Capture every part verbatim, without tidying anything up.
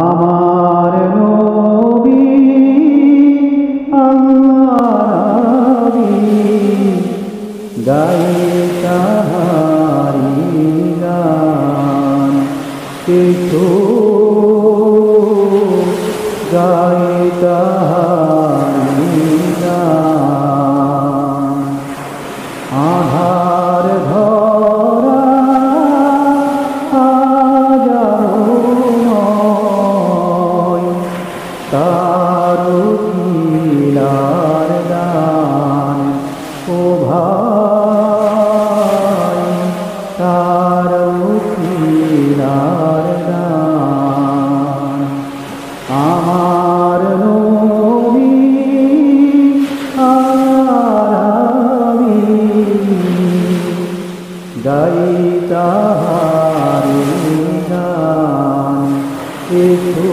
আমার নবী আমার নবী গাই তাহারি গান কিছু গাই তাহারি গান আধার ভরা আমার নবী আমার নবী গাইতাহারি গান কিছু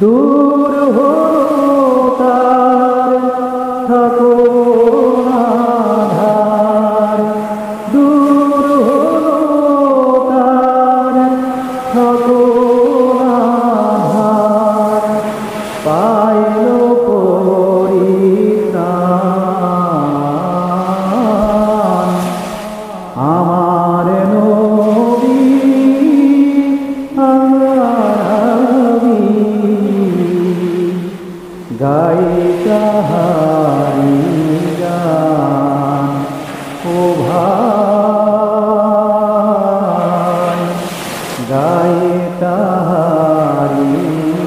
দূর হতার থাকো আধার দূর হতার থাকো আধার পাইল পরিত্রাণ আমার নবী গাইতাহারি গান ও ভাই গাইতাহারি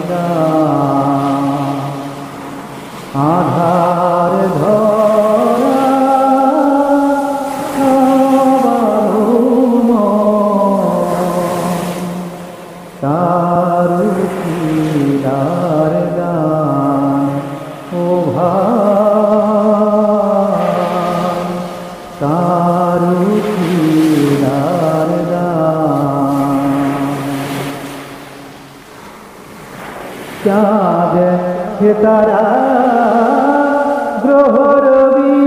গান আধার ধরা তার কিনার চাঁদ হে তারা গ্রহ রবি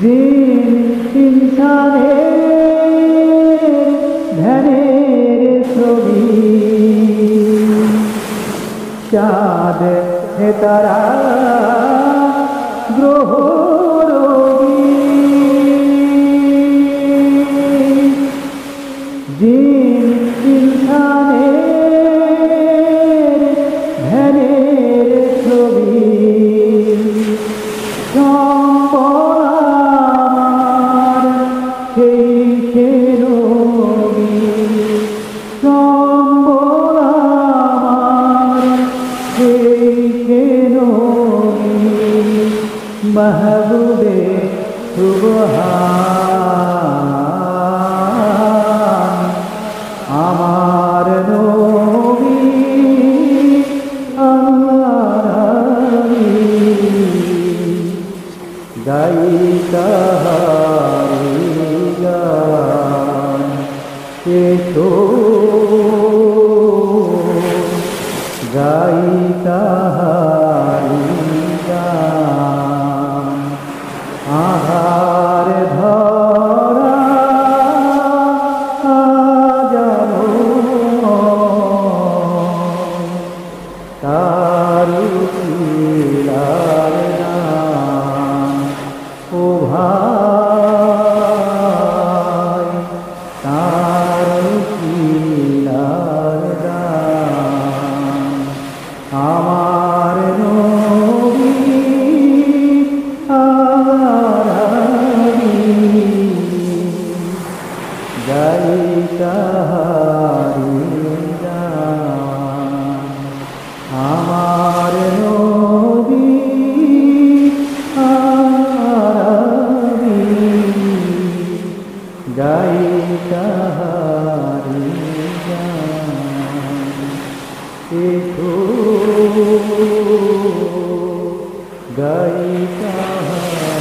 জিন ইনসানে ধ্যানের ছবি চাঁদ হে তারা গ্রহ মাহবুবে সুবহান আমার নবী আমার নবী গাইতাহারি গান কিছু গাইতাহারি আধার ধরা হাজারো তার কিনার গান ও ভাই তার কিনার গান আমার Guys. شريكها إلا عمار نبي عربي دايتها إلا إتو دايتها.